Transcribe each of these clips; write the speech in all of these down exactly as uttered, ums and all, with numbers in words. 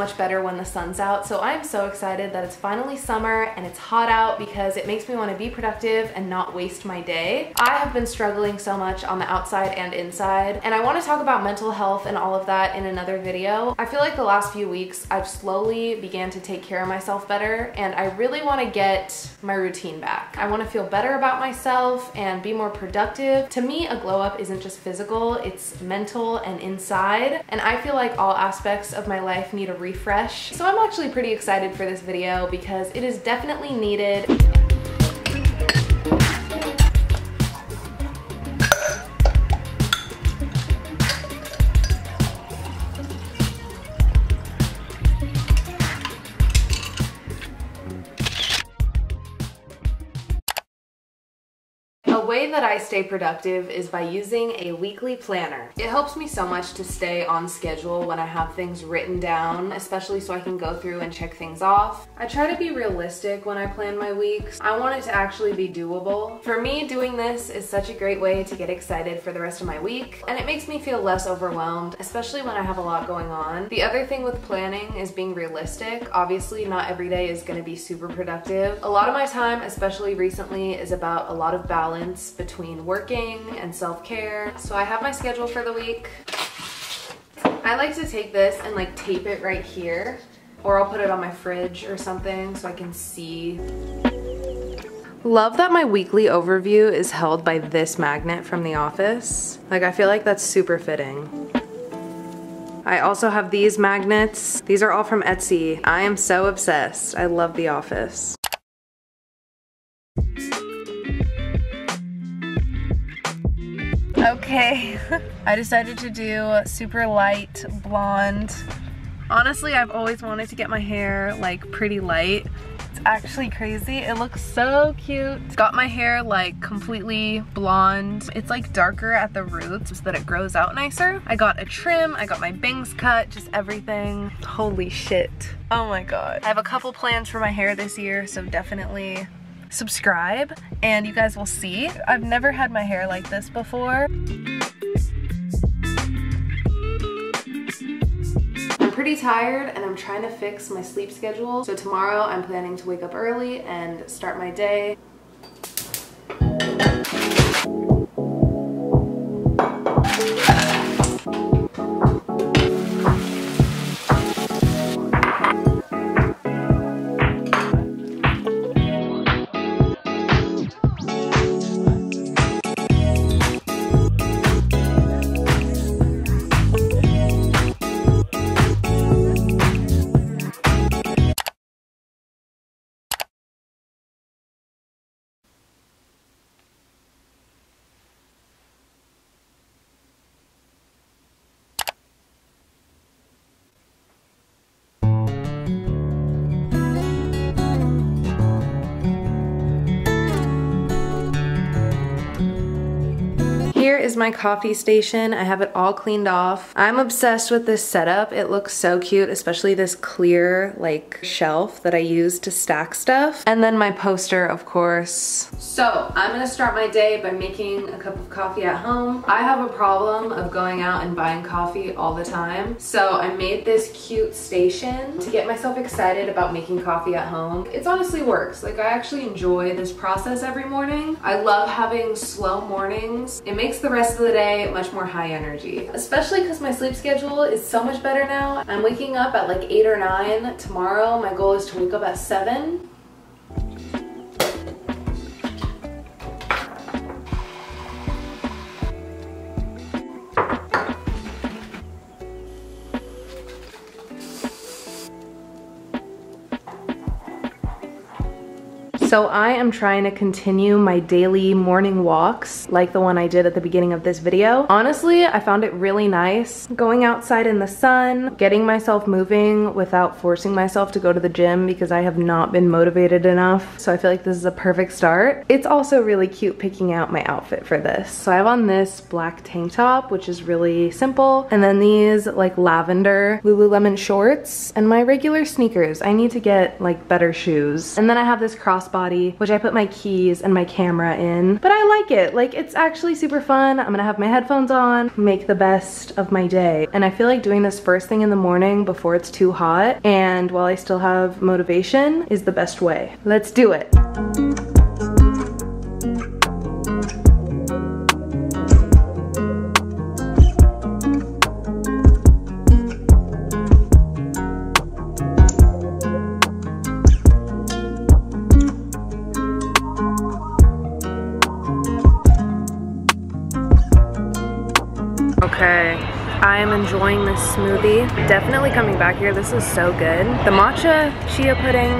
much better when the sun's out. So I'm so excited that it's finally summer and it's hot out because it makes me want to be productive and not waste my day. I have been struggling so much on the outside and inside, and I want to talk about mental health and all of that in another video. I feel like the last few weeks I've slowly began to take care of myself better, and I really want to get my routine back. I want to feel better about myself and be more productive. To me, a glow up isn't just physical, it's mental and inside, and I feel like all aspects of my life need a refresh. So I'm actually pretty excited for this video because it is definitely needed. The way that I stay productive is by using a weekly planner. It helps me so much to stay on schedule when I have things written down, especially so I can go through and check things off. I try to be realistic when I plan my weeks. I want it to actually be doable. For me, doing this is such a great way to get excited for the rest of my week, and it makes me feel less overwhelmed, especially when I have a lot going on. The other thing with planning is being realistic. Obviously, not every day is going to be super productive. A lot of my time, especially recently, is about a lot of balance between working and self-care. So I have my schedule for the week. I like to take this and like tape it right here, or I'll put it on my fridge or something so I can see. Love that my weekly overview is held by this magnet from the office. Like, I feel like that's super fitting. I also have these magnets. These are all from Etsy. I am so obsessed. I love the office. Okay, I decided to do super light blonde. Honestly, I've always wanted to get my hair like pretty light. It's actually crazy. It looks so cute. Got my hair like completely blonde. It's like darker at the roots so that it grows out nicer. I got a trim, I got my bangs cut, just everything. Holy shit. Oh my god. I have a couple plans for my hair this year, so definitely subscribe and you guys will see. I've never had my hair like this before. I'm pretty tired and I'm trying to fix my sleep schedule, so tomorrow I'm planning to wake up early and start my day. Here is my coffee station. I have it all cleaned off. I'm obsessed with this setup. It looks so cute, especially this clear like shelf that I use to stack stuff. And then my poster, of course. So I'm gonna start my day by making a cup of coffee at home. I have a problem of going out and buying coffee all the time. So I made this cute station to get myself excited about making coffee at home. It honestly works. Like, I actually enjoy this process every morning. I love having slow mornings. It makes Makes the rest of the day much more high energy, especially because my sleep schedule is so much better now. I'm waking up at like eight or nine. Tomorrow my goal is to wake up at seven. So I am trying to continue my daily morning walks like the one I did at the beginning of this video. Honestly, I found it really nice going outside in the sun, getting myself moving without forcing myself to go to the gym because I have not been motivated enough. So I feel like this is a perfect start. It's also really cute picking out my outfit for this. So I have on this black tank top, which is really simple, and then these like lavender Lululemon shorts and my regular sneakers. I need to get like better shoes. And then I have this crossbody body, which I put my keys and my camera in. But I like it. Like, it's actually super fun. I'm gonna have my headphones on, make the best of my day. And I feel like doing this first thing in the morning before it's too hot and while I still have motivation is the best way. Let's do it. Okay, I am enjoying this smoothie. Definitely coming back here, this is so good. The matcha chia pudding,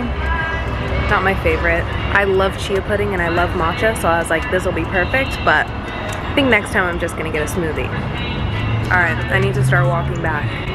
not my favorite. I love chia pudding and I love matcha, so I was like, this will be perfect, but I think next time I'm just gonna get a smoothie. All right, I need to start walking back.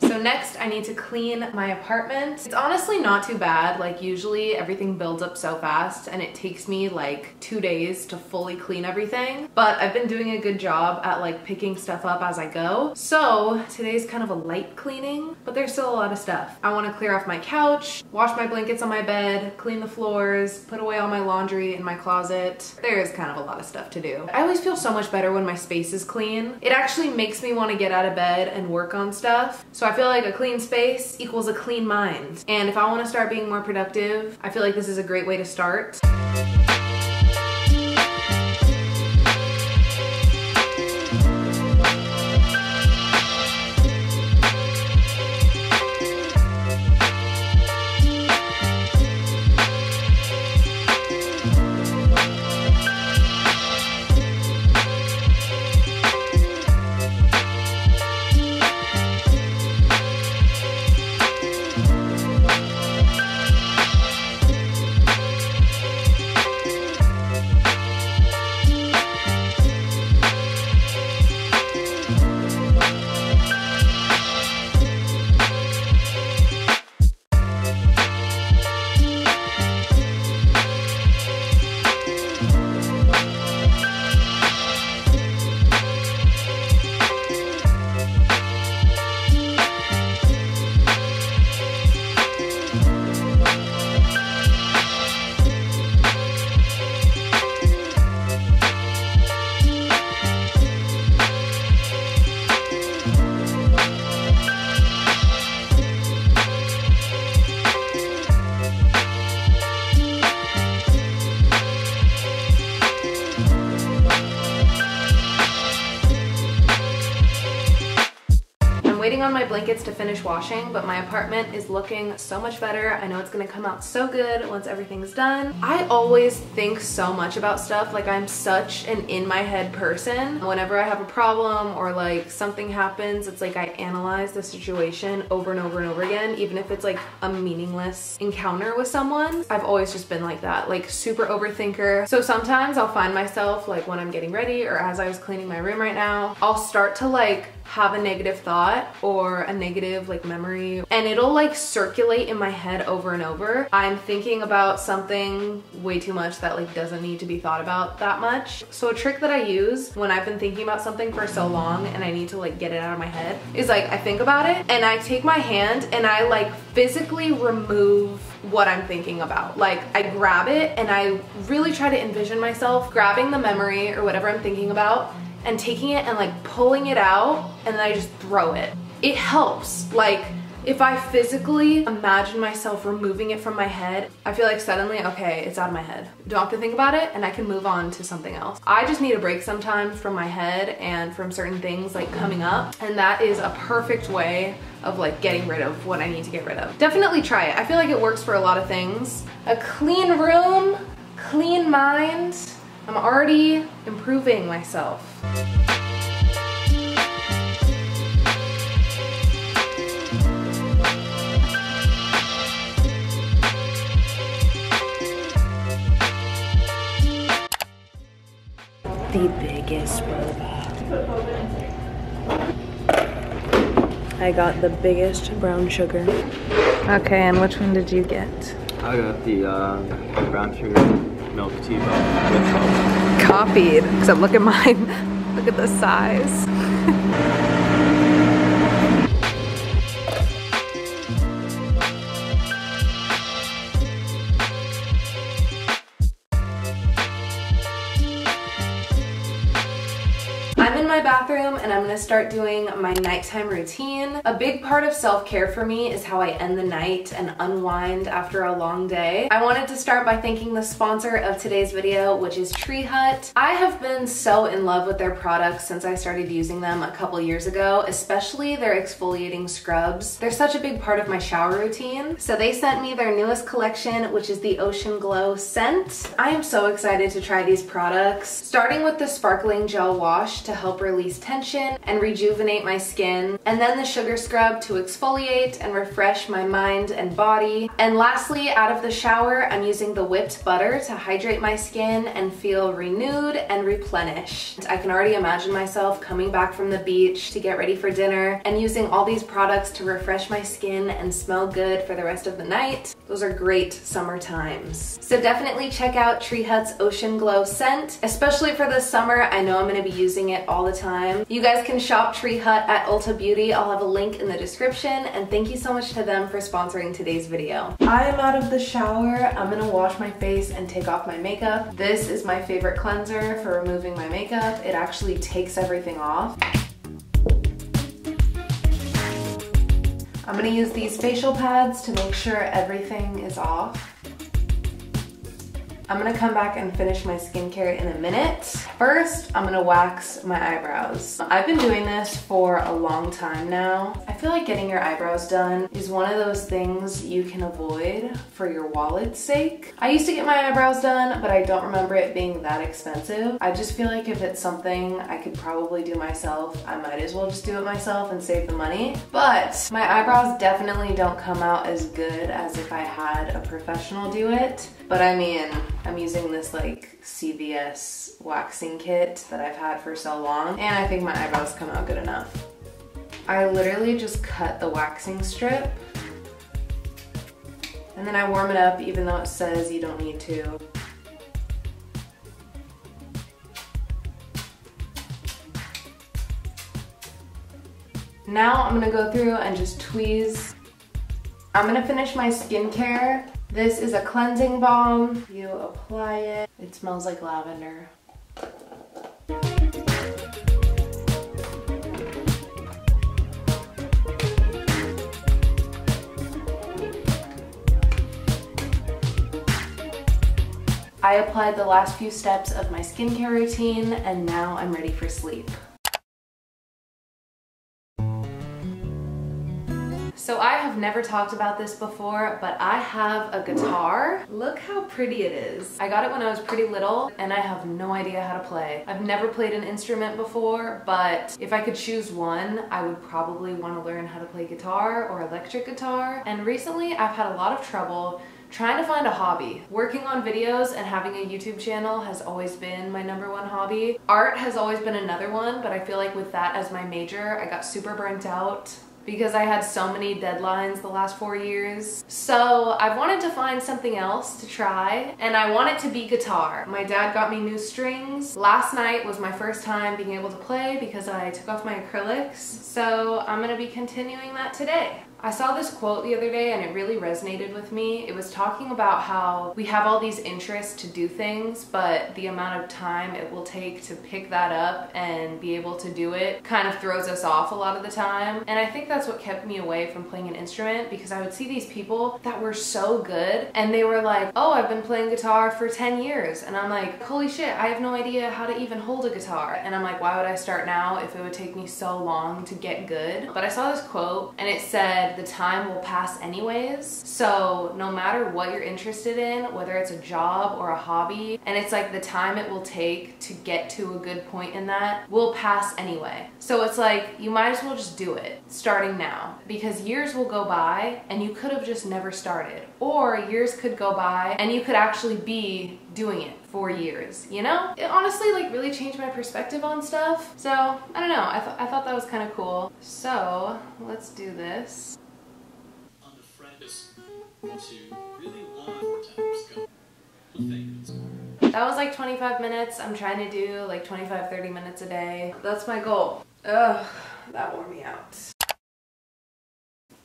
So next I need to clean my apartment. It's honestly not too bad. Like, usually everything builds up so fast and it takes me like two days to fully clean everything, but I've been doing a good job at like picking stuff up as I go. So today's kind of a light cleaning, but there's still a lot of stuff. I want to clear off my couch, wash my blankets on my bed, clean the floors, put away all my laundry in my closet. There is kind of a lot of stuff to do. I always feel so much better when my space is clean. It actually makes me want to get out of bed and work on stuff. So I feel like a clean space equals a clean mind. And if I want to start being more productive, I feel like this is a great way to start. On my blankets to finish washing, but my apartment is looking so much better. I know it's gonna come out so good once everything's done. I always think so much about stuff. Like, I'm such an in-my-head person. Whenever I have a problem or like something happens, it's like I analyze the situation over and over and over again, even if it's like a meaningless encounter with someone. I've always just been like that, like super overthinker. So sometimes I'll find myself like when I'm getting ready or as I was cleaning my room right now, I'll start to like have a negative thought or a negative like memory, and it'll like circulate in my head over and over. I'm thinking about something way too much that like doesn't need to be thought about that much. So a trick that I use when I've been thinking about something for so long and I need to like get it out of my head is like I think about it and I take my hand and I like physically remove what I'm thinking about. Like, I grab it and I really try to envision myself grabbing the memory or whatever I'm thinking about and taking it and like pulling it out, and then I just throw it. It helps. Like, if I physically imagine myself removing it from my head, I feel like suddenly, okay, it's out of my head. Don't have to think about it and I can move on to something else. I just need a break sometimes from my head and from certain things like coming up, and that is a perfect way of like getting rid of what I need to get rid of. Definitely try it. I feel like it works for a lot of things. A clean room, clean mind. I'm already improving myself. The biggest boba. I got the biggest brown sugar. Okay, and which one did you get? I got the uh, brown sugar milk tea boba. Copied, except look at mine. Look at the size. bathroom and I'm gonna start doing my nighttime routine. A big part of self-care for me is how I end the night and unwind after a long day. I wanted to start by thanking the sponsor of today's video, which is Tree Hut. I have been so in love with their products since I started using them a couple years ago, especially their exfoliating scrubs. They're such a big part of my shower routine. So they sent me their newest collection, which is the Ocean Glow scent. I am so excited to try these products, starting with the sparkling gel wash to help release tension and rejuvenate my skin, and then the sugar scrub to exfoliate and refresh my mind and body. And lastly, out of the shower, I'm using the whipped butter to hydrate my skin and feel renewed and replenished. I can already imagine myself coming back from the beach to get ready for dinner and using all these products to refresh my skin and smell good for the rest of the night. Those are great summer times. So definitely check out Tree Hut's Ocean Glow scent, especially for the summer. I know I'm gonna be using it all the time. You guys can shop Tree Hut at Ulta Beauty. I'll have a link in the description, and thank you so much to them for sponsoring today's video. I am out of the shower. I'm gonna wash my face and take off my makeup. This is my favorite cleanser for removing my makeup. It actually takes everything off. I'm gonna use these facial pads to make sure everything is off. I'm gonna come back and finish my skincare in a minute. First, I'm gonna wax my eyebrows. I've been doing this for a long time now. I feel like getting your eyebrows done is one of those things you can avoid for your wallet's sake. I used to get my eyebrows done, but I don't remember it being that expensive. I just feel like if it's something I could probably do myself, I might as well just do it myself and save the money. But my eyebrows definitely don't come out as good as if I had a professional do it. But I mean, I'm using this like C V S waxing kit that I've had for so long, and I think my eyebrows come out good enough. I literally just cut the waxing strip and then I warm it up, even though it says you don't need to. Now I'm gonna go through and just tweeze. I'm gonna finish my skincare. This is a cleansing balm. You apply it. It smells like lavender. I applied the last few steps of my skincare routine, and now I'm ready for sleep. So I have never talked about this before, but I have a guitar. Look how pretty it is. I got it when I was pretty little, and I have no idea how to play. I've never played an instrument before, but if I could choose one, I would probably want to learn how to play guitar or electric guitar. And recently, I've had a lot of trouble trying to find a hobby. Working on videos and having a YouTube channel has always been my number one hobby. Art has always been another one, but I feel like with that as my major, I got super burnt out because I had so many deadlines the last four years. So I've wanted to find something else to try, and I want it to be guitar. My dad got me new strings. Last night was my first time being able to play because I took off my acrylics. So I'm gonna be continuing that today. I saw this quote the other day and it really resonated with me. It was talking about how we have all these interests to do things, but the amount of time it will take to pick that up and be able to do it kind of throws us off a lot of the time. And I think that's what kept me away from playing an instrument, because I would see these people that were so good and they were like, oh, I've been playing guitar for ten years. And I'm like, holy shit, I have no idea how to even hold a guitar. And I'm like, why would I start now if it would take me so long to get good? But I saw this quote and it said, the time will pass anyways. So no matter what you're interested in, whether it's a job or a hobby, and it's like the time it will take to get to a good point in that will pass anyway. So it's like, you might as well just do it starting now, because years will go by and you could have just never started, or years could go by and you could actually be doing it for years, you know? It honestly like really changed my perspective on stuff. So I don't know, I, th I thought that was kind of cool. So let's do this. On the front is what you really want to go. That was like twenty-five minutes. I'm trying to do like twenty-five, thirty minutes a day. That's my goal. Ugh, that wore me out.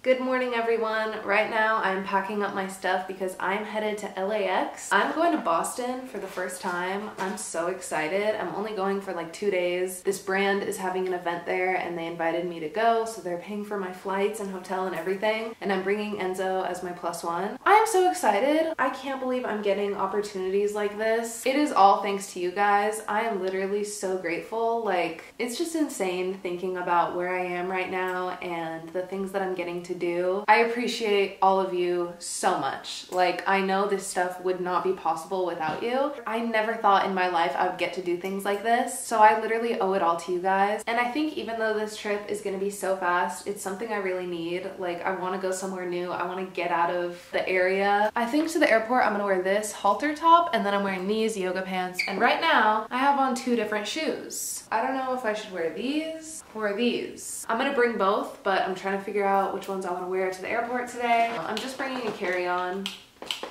Good morning everyone. Right now I'm packing up my stuff because I'm headed to L A X. I'm going to Boston for the first time. I'm so excited. I'm only going for like two days. This brand is having an event there and they invited me to go, so they're paying for my flights and hotel and everything, and I'm bringing Enzo as my plus one. I am so excited. I can't believe I'm getting opportunities like this. It is all thanks to you guys. I am literally so grateful. Like, it's just insane thinking about where I am right now and the things that I'm getting to To do. I appreciate all of you so much. Like, I know this stuff would not be possible without you. I never thought in my life I would get to do things like this, so I literally owe it all to you guys. And I think even though this trip is gonna be so fast, it's something I really need. Like, I want to go somewhere new. I want to get out of the area. I think to the airport I'm gonna wear this halter top, and then I'm wearing these yoga pants, and right now I have on two different shoes. I don't know if I should wear these or these. I'm gonna bring both, but I'm trying to figure out which one I want to wear to the airport today. I'm just bringing a carry-on.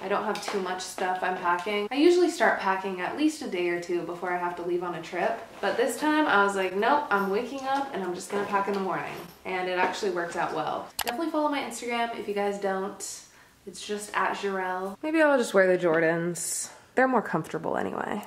I don't have too much stuff I'm packing. I usually start packing at least a day or two before I have to leave on a trip, but this time I was like, nope, I'm waking up and I'm just gonna pack in the morning, and it actually worked out well. Definitely follow my Instagram if you guys don't. It's just at Zhirelle. Maybe I'll just wear the Jordans. They're more comfortable anyway.